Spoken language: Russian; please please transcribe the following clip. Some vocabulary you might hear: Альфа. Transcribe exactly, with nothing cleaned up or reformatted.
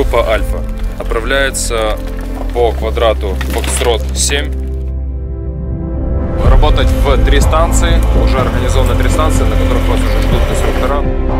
Группа Альфа отправляется по квадрату Фокстрот семь. Работать в три станции, уже организованы три станции, на которых вас уже ждут инструктора.